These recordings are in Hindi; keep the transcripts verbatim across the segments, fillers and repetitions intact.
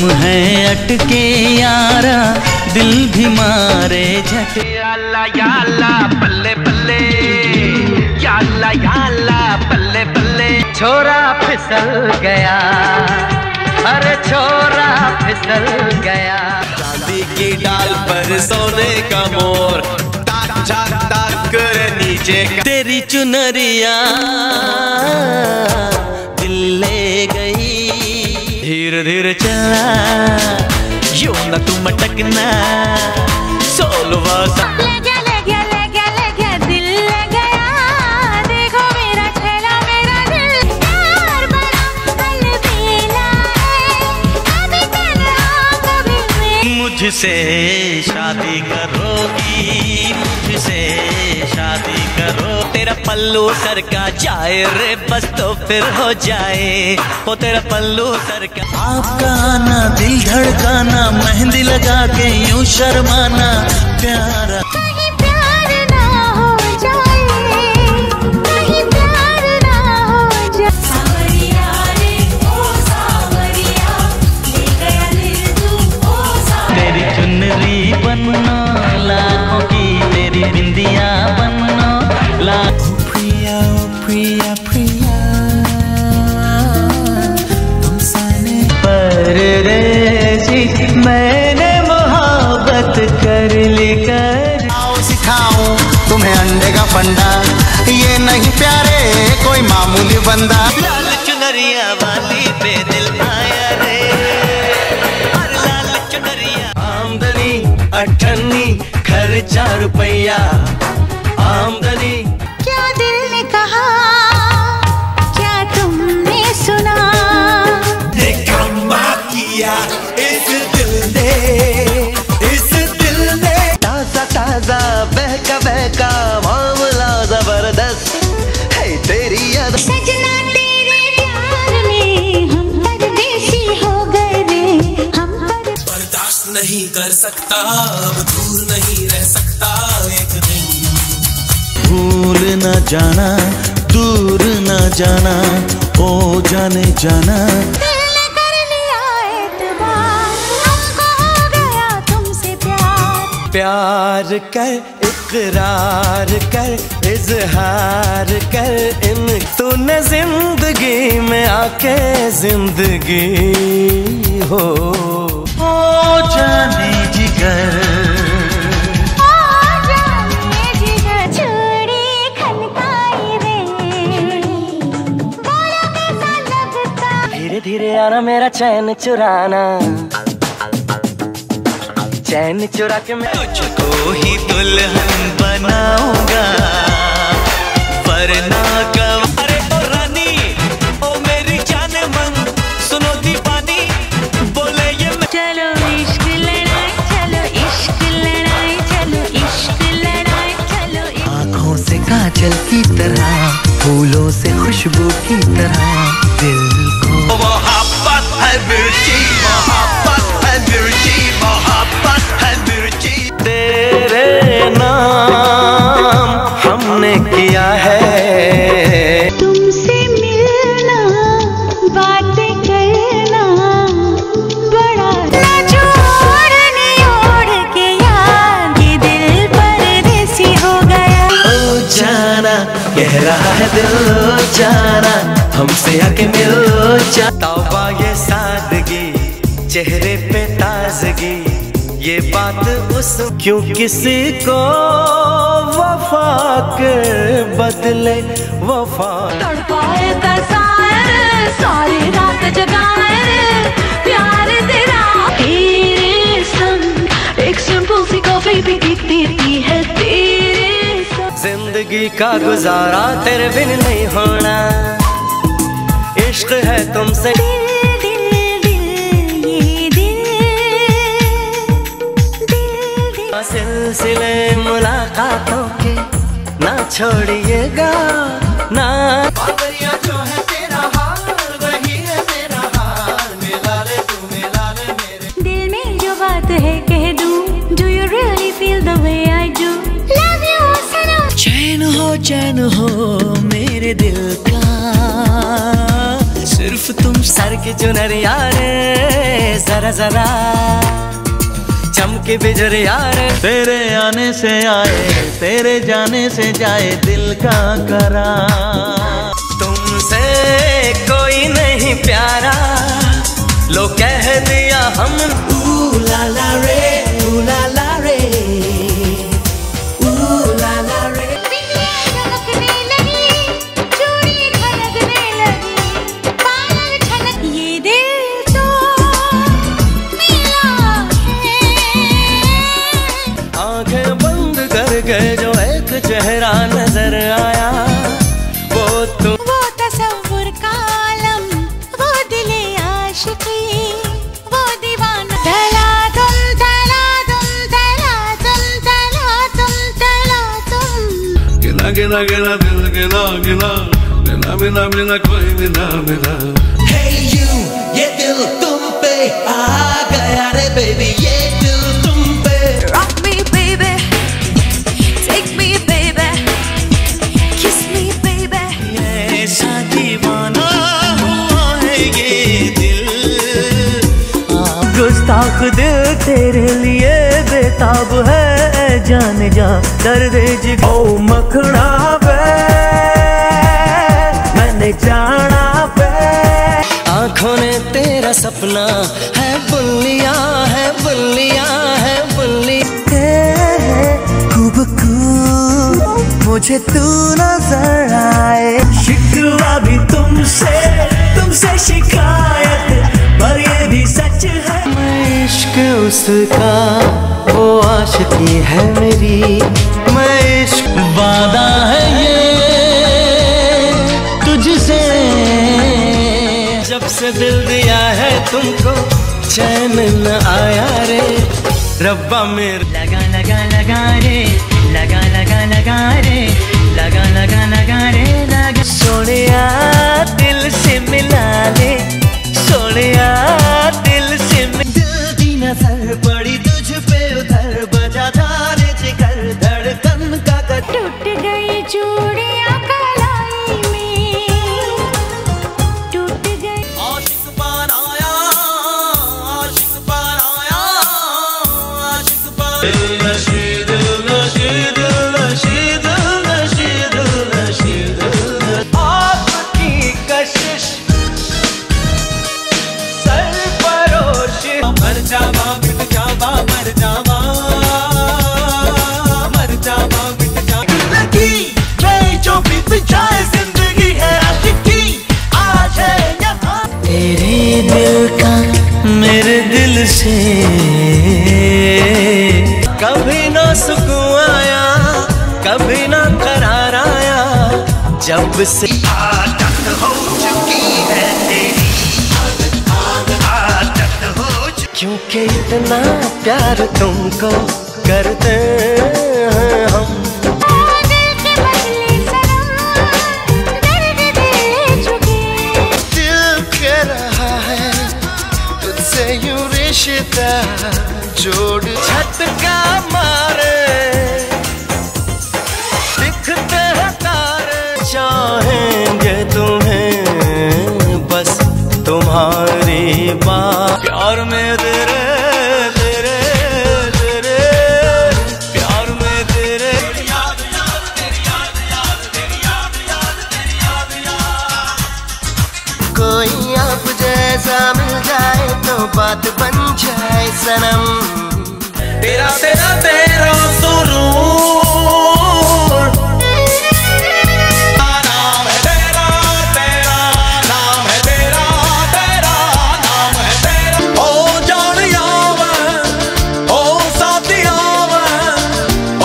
तुम है अटके यारा, दिल भी मारे झटके। या अल्लाह या अल्लाह बल्ले बल्ले, या अल्लाह या अल्लाह बल्ले बल्ले। छोरा फिसल गया, अरे छोरा फिसल गया। शादी की डाल पर सोने का मोर, टाक टाक टाक करे नीचे। तेरी चुनरिया दिल ले गई। धीरे धीरे चला, यूं ना तुम अटकना। सोलवा सा मुझसे शादी करोगी, मुझसे शादी करो। तेरा पल्लू सर का जाए रे, बस तो फिर हो जाए। वो तेरा पल्लू सर का। आपका आना दिल धड़काना, मेहंदी लगा के यूं शर्माना। प्यारा कहीं प्यार ना हो जाए, कहीं प्यार ना हो जाए। सांवरिया रे ओ सांवरिया, ले गया दिल तू ओ सांवरिया। तेरी चुनरी बनना लाखों की, तेरी बिंदिया बनना लाख। प्रिया ओ प्रिया प्रिया, तुम साने पर रे जी मैंने मोहब्बत कर ली। कर आओ सिखाओ तुम्हें अंडे का फंडा, ये नहीं प्यारे कोई मामूली बंदा। लाल चुनरिया वाली पे दिल आया रे, और लाल चुनरिया। आमदनी अठन्नी, खर्चा रुपया। आमदनी क्या दिल ने कहा, क्या तुमने सुना। कमा किया इस दिल ने, इस दिल ने। ताजा ताजा बहका बहका मामला जबरदस्त है तेरी याद। सजना तेरे प्यार में हम परदेसी हो गए रे, हम पर... बर्दाश्त नहीं कर सकता, अब दूर नहीं रह सकता। एक दिन भूल न जाना, दूर न जाना, ओ जाने जाना। दिल ने कर लिया एतबार, हमको हो गया तुमसे प्यार। प्यार कर, इकरार कर, इजहार कर इन। तूने जिंदगी में आके जिंदगी हो, ओ जाने जिगर। धीरे आना मेरा चैन चुराना, चैन चुरा के मैं तुझको ही दुल्हन बनाऊंगा। वरना कब अरे ओ रानी, ओ मेरी जान मन सुनो दीवानी। बोले ये मैं चलो इश्क लड़ाई, चलो इश्क लड़ाई, चलो इश्क लड़ाई, चलो। आँखों से काजल की तरह, फूलों से खुशबू की तरह। दिल मोहब्बत है मिर्ची, मोहब्बत है मिर्ची, मोहब्बत है मिर्ची। तेरे नाम हमने किया है, तुमसे मिलना, बातें करना। बड़ा नाचो ओढ़ने ओढ़ के यार, ये दिल परदेसी हो गया। ओ जाना कह रहा है दिल, जाना हमसे आके मिल जा। तौबा ये सादगी, चेहरे पे ताजगी, ये बात उस। क्यों किसी को वफा के बदले वफा। तड़पाए तरसाए, सारी रात जगाए प्यार तेरा। तेरे संग एक सिंपल सी कॉफी भी देती है। तेरे संग जिंदगी का गुजारा, तेरे बिन नहीं होना। इश्क है तुमसे दिल दिल दिल ये दिल दिल दिल। सिलसिले मुलाकातों के ना छोड़िएगा ना। बावरिया जो है तेरा हाल, वही है तेरा हाल। मिला रे तू मिला रे मेरे दिल में जो बात है कह दूं। Do you really feel the way I do? Love you सनम। चैन हो चैन हो मेरे दिल का, सिर्फ तुम। सर की चुनरिया रे, जरा नजरा चमके बिजर यार, तेरे आने से आए तेरे जाने से जाए दिल का करा। तुमसे कोई नहीं प्यारा, लो कह दिया हम ला ला रे ला ला रे ला ला रे। आंखें बंद कर गए जो एक चेहरा नजर आया, वो तुम वो तस्वीर का आलम, वो दिले आशिकी, वो दीवाना। धला तुम धला तुम धला तुम धला तुम धला तुम गिला गिला गिला दिल गिला गिला बिना बिना बिना कोई बिना बिना। हे यू ये दिल तुम पे आ गया रे बेबी, ये दिल तुम पे। गुस्ताख दिल तेरे लिए बेताब है, जान जा दर्द जिगो मखना बे मैंने जाना बे। आँखों ने तेरा सपना है बुल्लिया है बुल्लिया है बुल्ली खूब खूब मुझे तू नजर आए। शिकवा भी तुमसे तुमसे शिकायत, पर ये भी सच है मैं इश्क उसका वो आशिकी है मेरी। मैं इश्क वादा है ये तुझसे, जब से दिल दिया है तुमको चैन न आया रे रब्बा मेरा। लगा लगा लगा रे लगा लगा लगा रे लगा लगा लगा रे लगा। सोनिया दिल से मिला ले सोनिया दिल से दिल की नजर पड़ी तुझ पे उधर बजा था रे जिगर धड़कन का कर। टूट गई चूड़ियां कलाई में टूट गई। आशिक बनाया आशिक बनाया आशिक बनाया। से कभी ना सुकून आया कभी ना करार आया, जब से आदत हो चुकी है तेरी आदत आदत हो चुकी। क्योंकि इतना प्यार तुमको करते हैं हम। जोड़ झटका मारे दिखते हैं तारे, चाहेंगे तुम्हें बस तुम्हारी बात। प्यार में तेरे तेरे तेरे प्यार में तेरे याद याद तेरी याद याद तेरी याद याद तेरी याद याद। कोई अब जैसा मिल जाए तो बात बन जाए सनम। तेरा तेरा तेरा सुरूर नाम है तेरा तेरा नाम है तेरा तेरा नाम है तेरा। ओ जान यावा ओ साथी यावा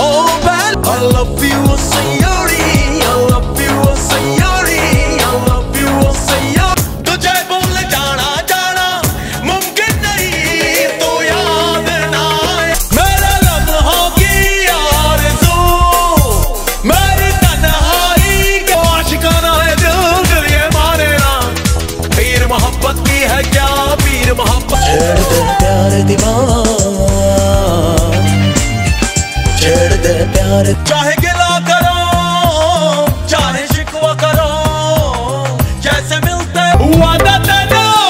ओ बैल। I love you sayori I love you sayori I love you sayori। चाहे गिला करो चाहे शिकवा करो, जैसे मिलते हुआ याद रहो।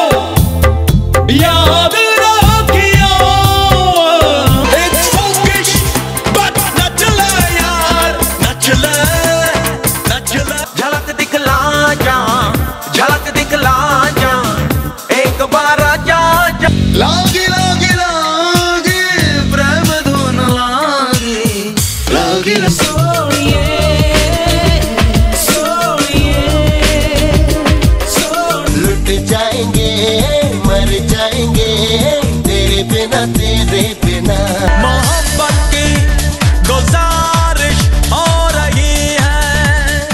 ना तेरे बिना। मोहब्बत की गुजारिश हो रही है,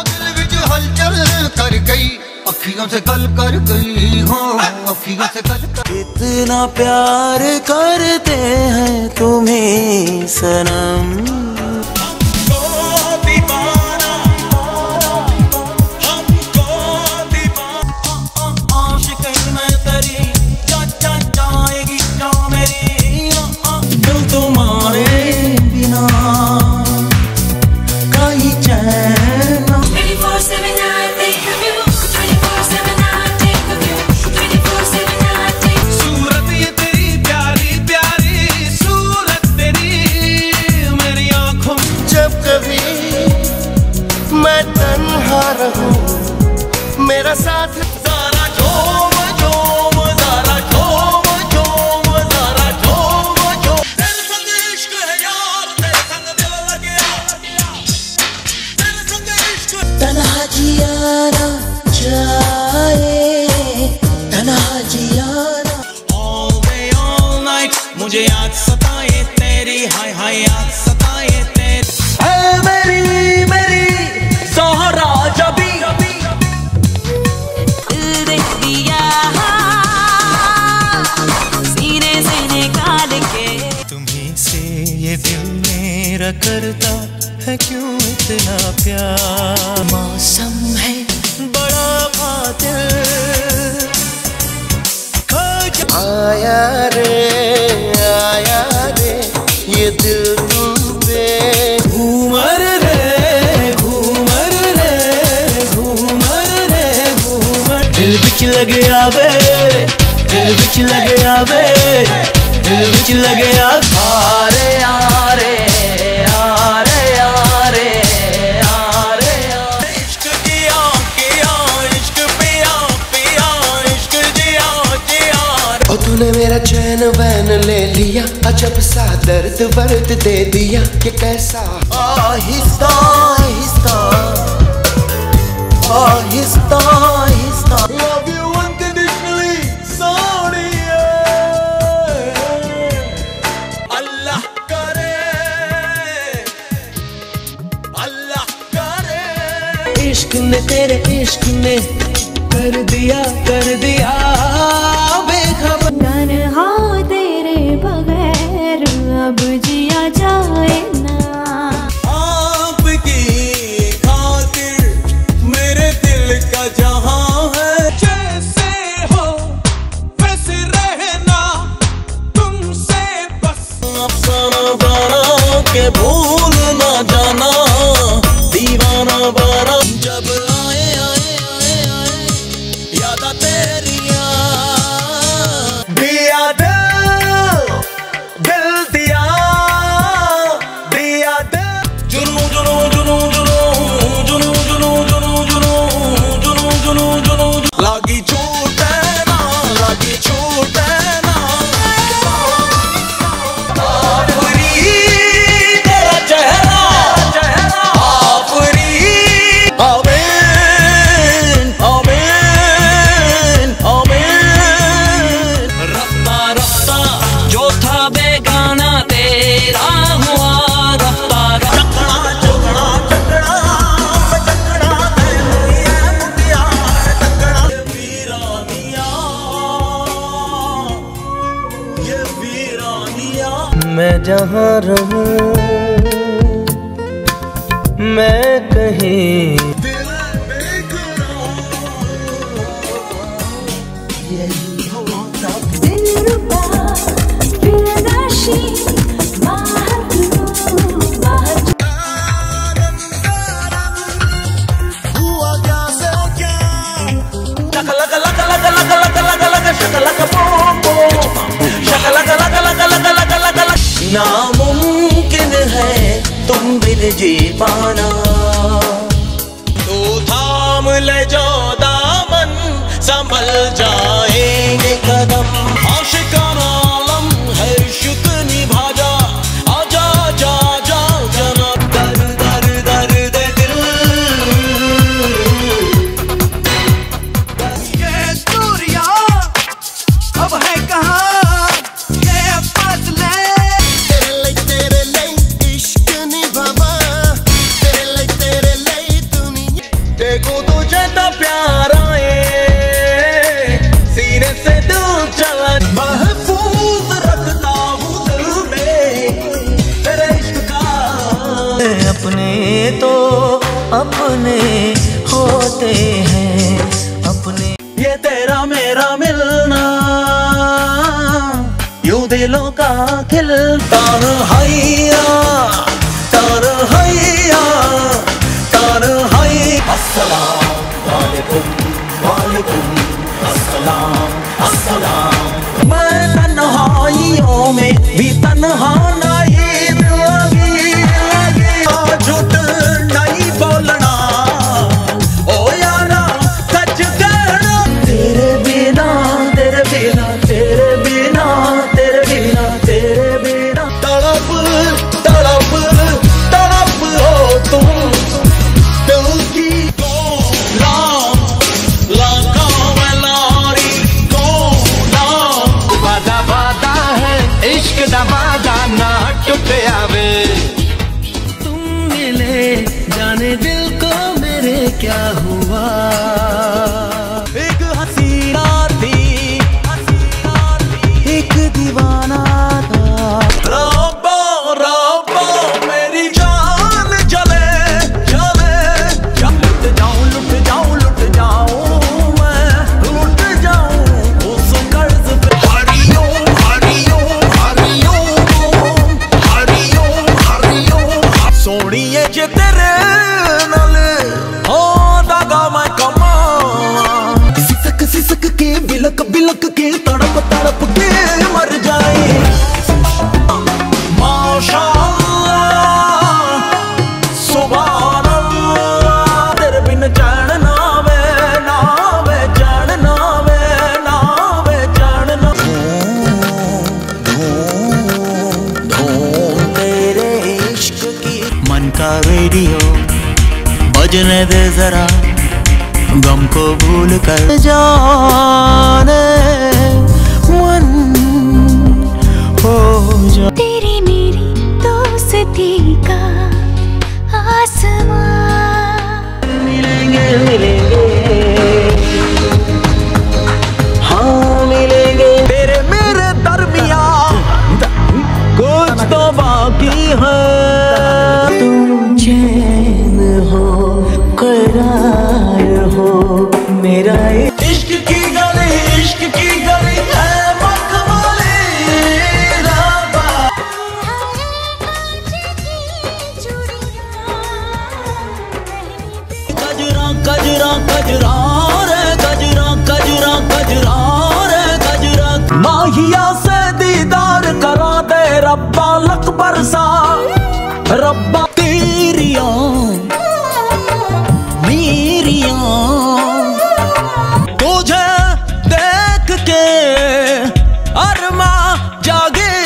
अगल विच हलचल कर गई, अखियों से गल कर गई हो, अखियों से गल कर। इतना प्यार करते हैं तुम्हें सनम, मैं तन्हा रहूं मेरा साथ। ज़रा झूम झूम, ज़रा झूम झूम, ज़रा झूम झूम। तेरे संग इश्क है यार, तेरे संग दिल लगे यार, तेरे संग इश्क। तन्हा जिया ना जाए, तन्हा जिया ना। All day all night मुझे याद सताए तेरी, हाय हाय याद सताए तेरी। ऐ मेरी मेरी करता है क्यों इतना प्यार। मौसम है बड़ा बादल, आया रे आया रे ये दिल तुम पे। घूमर रे घूमर रे घूमर रे घूमर। दिल बिच लगे आवे, दिल बिच लगे आवे, दिल बिच लगे आवे। आरे तूने मेरा चैन वैन ले लिया, अजब सा दर्द वर्द दे दिया, ये कैसा। आहिस्ता आहिस्ता आहिस्ता आहिस्ता। Love you unconditionally sorry. Allah करे अल्लाह करे। इश्क ने तेरे इश्क ने कर दिया कर दिया के भूल ना जाना दीवाना बारा। जब आए आए आए आए याद तेरिया, दिया दिल दिल दिया दिया दिल। जुनू जुनू जुनू जुनू जुनू जुनू जुनू जुनू जुनू जुनू जुनू। लागी छूट ना लागी छूट ना। मैं जहाँ रहूं मैं कहीं, नामुमकिन है तुम बिन जी पाना। तो थाम ले जो दामन, संभल जाएंगे कदम। आशिकाना आलम है इश्क निभा जा, आजा जा जा जना। दर दर दर दे दिल ये दूरियां अब है कहाँ। अपने होते हैं अपने। ये तेरा मेरा मिलना यूं दिलों का खिलता तन्हाइया तन्हाइया तन्हाइया। अस्सलाम वालेकुम वालेकुम अस्सलाम अस्सलाम। मैं तन्हाइयों में भी तन्हा दिल को मेरे क्या हुआ। एक हंसी रात थी एक दीवाना था। रब्बो रब्बो मेरी जान जले जले। लुट जाऊं लुट जाऊं लुट जाऊं मैं लुट जाऊं उस कर्ज पे। हरियो हरियो हरियो हरियो हरियो। सोनिए जे तेरे बिलक बिलक के तड़प तड़प के मर जाए। माशाअल्लाह सुभानअल्लाह। तेरे बिन चैन ना वे ना वे चैन ना वे ना वे चैन ना। धूम धूम तेरे इश्क की। मन का रेडियो बजने दे जरा गम को भूल कर जाने मन हो जा। तेरी मेरी दोस्ती का आसमां। मिलेंगे मिलेंगे हाँ मिलेंगे। तेरे मेरे दरमिया कुछ तो बाकी है। तुम चैन हो करार हो मेरा इश्क की गली इश्क की गली है मखमली राबा। गजरा गजरा गजरा रे गजरा गजरा गजरा रे गजरा। माहिया से दीदार करा दे रब्बा लख बरसा रब्बा। तेरी आँख तुझे देख के अरमा जागे।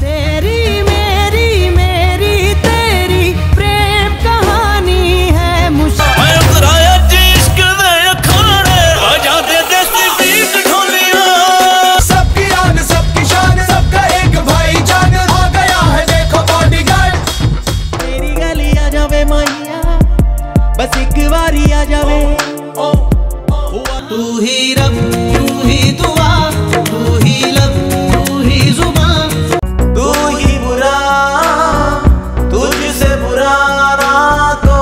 तेरी मेरी मेरी तेरी प्रेम कहानी है मुश्किल। सबकी आन सबकी शान सबका एक भाईचान आ गया है देखो बॉडीगार्ड। तेरी गली आ जावे माहिया बस एक बारी आ जावे। तू ही रब तू ही दुआ तू ही लब तू ही जुबा तू ही बुरा तुझसे बुरा रातो।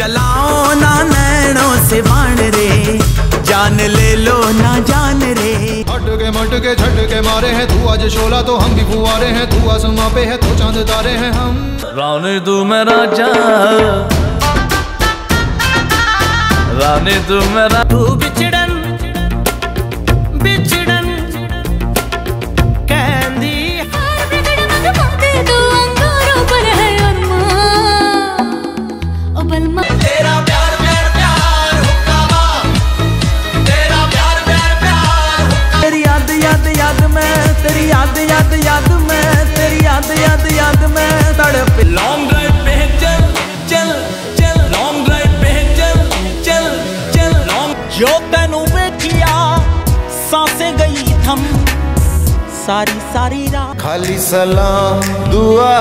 जलाओ ना नैनों से बाण रे जान ले लो ना जान रे। हटके मटके झटके मारे हैं तू आज शोला तो हम भी फुवारे हैं। तू आसमां पे है तो चांद तारे हैं हम। रानी तू मेरा जान रानी तू मेरा। तू बिछड़न बिछड़न कहंदी तेरा प्यार प्यार प्यार हुक्काबा तेरा प्यार प्यार प्यार। तेरी याद याद याद में तेरी याद याद याद में तेरी याद याद याद में तड़प। लॉन्ग ड्राइव पे चल चल चल लॉन्ग ड्राइव जो तेनू देखिया सांसें गई थम सारी सारी रात। खाली सलाम दुआ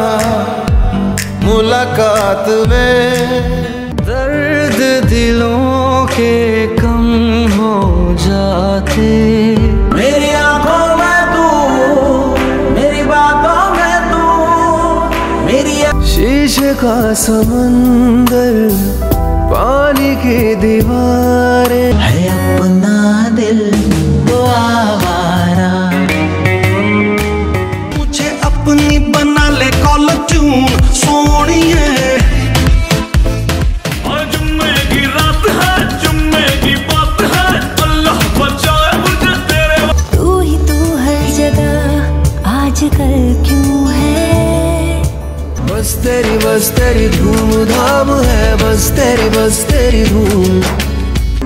मुलाकात में दर्द दिलों के कम हो जाते। मेरी आंखों में तू मेरी बातों में तू मेरी तुझे का समंदर पानी की दीवारें है अपना दिल तो आवारा मुझे अपनी बना ले कॉलचून सोनी है और जुम्मे की रात है जुम्मे की बात है अल्लाह बचाए मुझे तेरे तू ही तू हर जगह आजकल क्यों है बस तेरी बस तेरी धूम धाम है बस तेरी बस तेरी धूम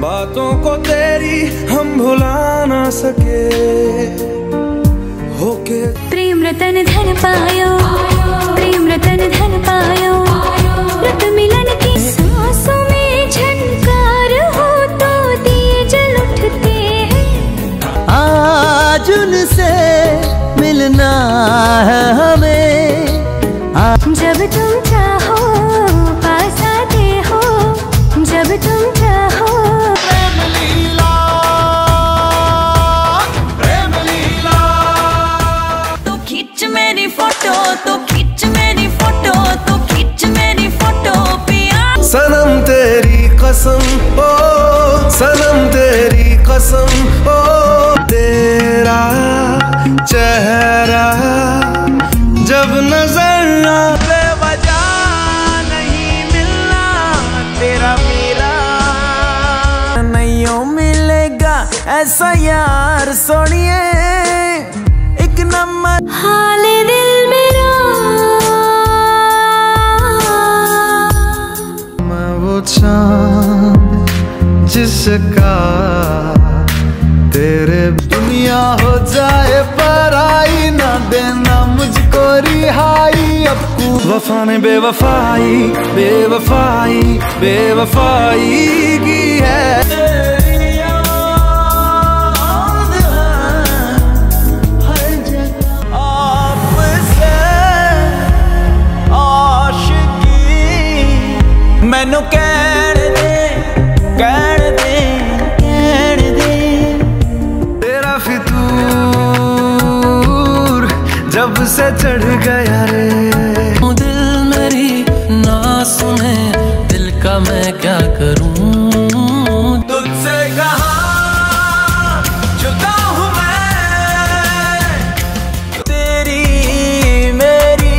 बातों को तेरी हम भुला ना सके होके प्रेम रतन धन पायो प्रेम रतन धन पायो रत मिलन की सांसों में झनकार हो तो दिए जल उठते हैं आज उनसे मिलना है हमें जब तुम चाहो पास आते हो जब तुम चाहो प्रेम लीला प्रेम लीला तो खींच मेरी फोटो तो खींच मेरी फोटो तो खींच मेरी फोटो पिया सनम तेरी कसम ओ सनम तेरी कसम ओ तेरा चेहरा जब नजर ऐसा यार सोनिए एक नंबर हाल दिल मेरा मैं वो चांद जिसका तेरे दुनिया हो जाए पराई ना देना मुझको रिहाई अब तू वफा ने बेवफाई बेवफाई बेवफाई की है मैनू कहण दे कहण दे कहण दे तेरा फितूर जब से चढ़ गया रे दिल मेरी ना सुने दिल का मैं क्या करूं तुझसे कहाँ जुदा हूँ मैं तेरी मेरी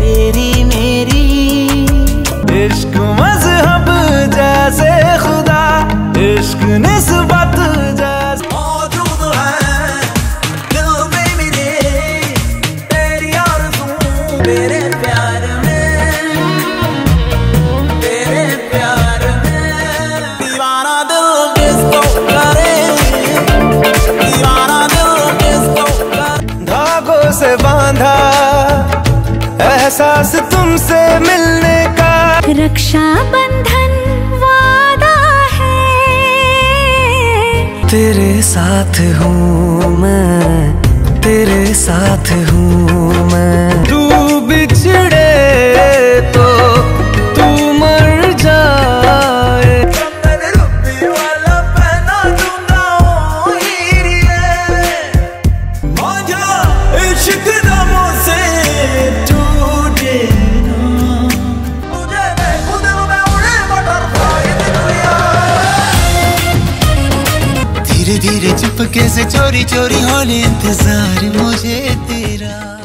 तेरी मेरी इश्क मजहब जैसे खुदा इश्क निस्बत जैसे मौजूद है दिल में मेरे तेरी आरज़ू तेरे प्यार में तेरे प्यार में दीवाना दिल किसको करे दीवाना दिल किसको करे धागों से बांधा एहसास तुमसे मिलने का रक्षा बंधन वादा है तेरे साथ हूँ मैं तेरे साथ हूँ मैं तू बिछड़े तो तू मर जाए वाला पहना दूंगा मजा इश्क नामों से धीरे धीरे चुपके से चोरी चोरी होने इंतजार मुझे तेरा।